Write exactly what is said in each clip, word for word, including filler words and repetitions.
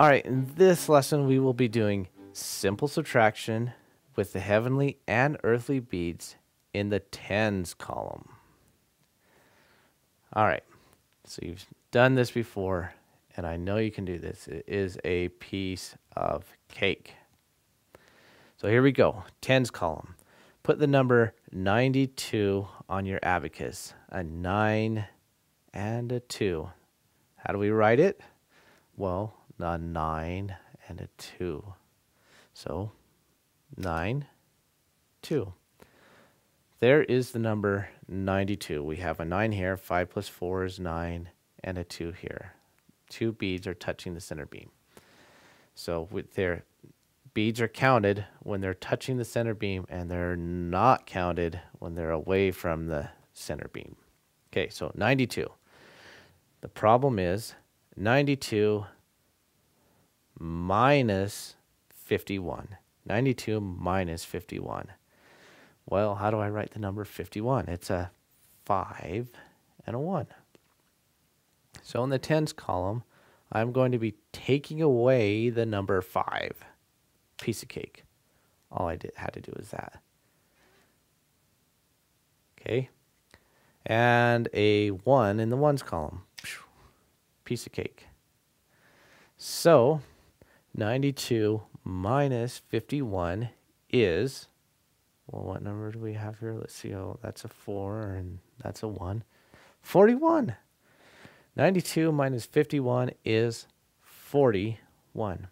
All right, in this lesson, we will be doing simple subtraction with the heavenly and earthly beads in the tens column. All right, so you've done this before, and I know you can do this. It is a piece of cake. So here we go, tens column. Put the number ninety-two on your abacus, a nine and a two. How do we write it? Well, a nine and a two. So, nine, two. There is the number ninety-two. We have a nine here, five plus four is nine, and a two here. Two beads are touching the center beam. So, with their beads are counted when they're touching the center beam, and they're not counted when they're away from the center beam. Okay, so ninety-two. The problem is ninety-two minus fifty-one. ninety-two minus fifty-one. Well, how do I write the number fifty-one? It's a five and a one. So in the tens column, I'm going to be taking away the number five. Piece of cake. All I did had to do was that. Okay. And a one in the ones column. Piece of cake. So ninety-two minus fifty-one is, well, what number do we have here? Let's see. Oh, that's a four and that's a one. forty-one. ninety-two minus fifty-one is forty-one.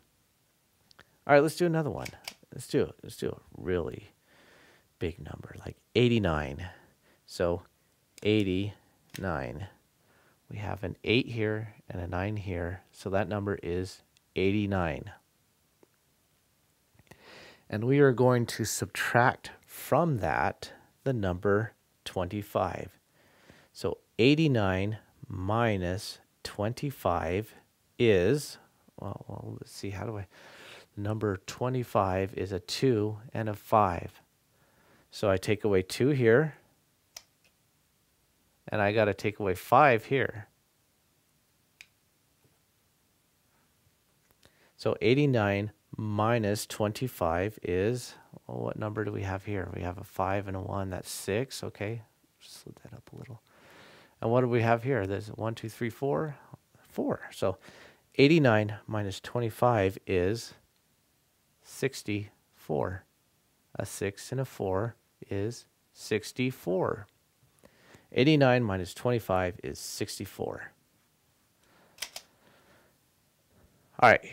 All right, let's do another one. Let's do let's do a really big number, like eighty-nine. So eighty-nine. We have an eight here and a nine here, so that number is eighty-nine. And we are going to subtract from that the number twenty-five. So eighty-nine minus twenty-five is, well, well, let's see, how do I, number twenty-five is a two and a five. So I take away two here, and I got to take away five here. So eighty-nine minus twenty-five is, well, what number do we have here? We have a five and a one, that's six, okay. Slid that up a little. And what do we have here? There's one, two, three, four, four. So eighty-nine minus twenty-five is sixty-four. A six and a four is sixty-four. eighty-nine minus twenty-five is sixty-four. All right.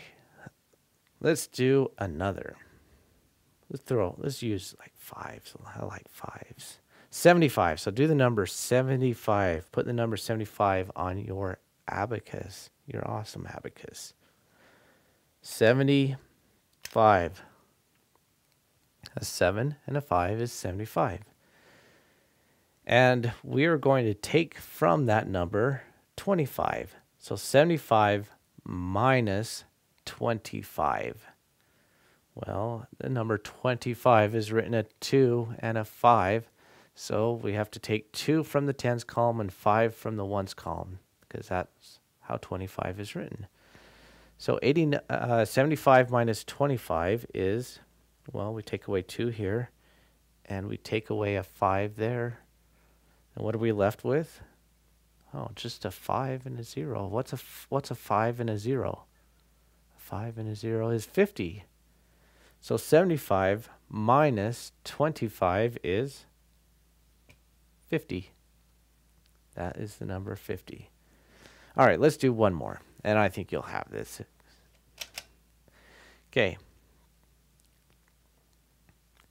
Let's do another. Let's throw, let's use like fives. I like fives. seventy-five. So do the number seventy-five. Put the number seventy-five on your abacus, your awesome abacus. seventy-five. A seven and a five is seventy-five. And we are going to take from that number twenty-five. So seventy-five minus twenty-five. Well, the number twenty-five is written a two and a five, so we have to take two from the tens column and five from the ones column, because that's how twenty-five is written. So eighty, uh, seventy-five minus twenty-five is, well, we take away two here, and we take away a five there. And what are we left with? Oh, just a five and a zero. What's a, what's a five and a zero? five and a zero is fifty. So seventy-five minus twenty-five is fifty. That is the number fifty. All right, let's do one more, and I think you'll have this. Okay.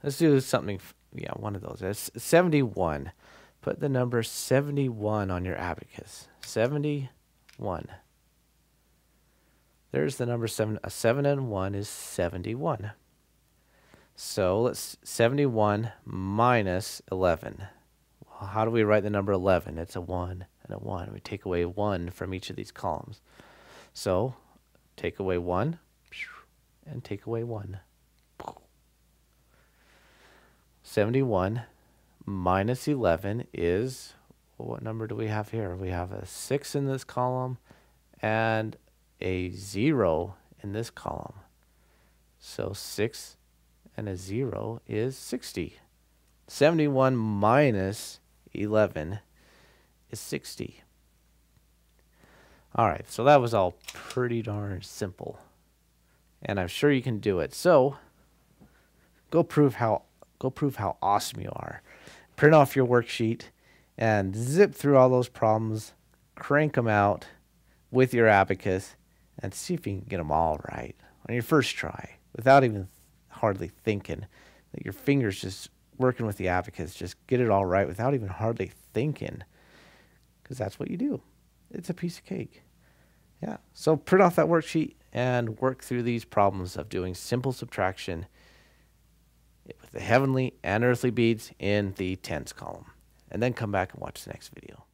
Let's do something, yeah, one of those. That's seventy-one. Put the number seventy-one on your abacus. seventy-one. There's the number seven. A seven and one is seventy-one. So let's seventy-one minus eleven. Well, how do we write the number eleven? It's a one and a one. We take away one from each of these columns. So take away one and take away one. seventy-one minus eleven is, well, what number do we have here? We have a six in this column and a zero in this column. So six and a zero is sixty. seventy-one minus eleven is sixty. All right, so that was all pretty darn simple. And I'm sure you can do it. So go prove how go prove how awesome you are. Print off your worksheet and zip through all those problems, crank them out with your abacus, and see if you can get them all right on your first try without even hardly thinking. That your fingers just working with the abacus, just get it all right without even hardly thinking, because that's what you do. It's a piece of cake. Yeah, so print off that worksheet and work through these problems of doing simple subtraction with the heavenly and earthly beads in the tens column. And then come back and watch the next video.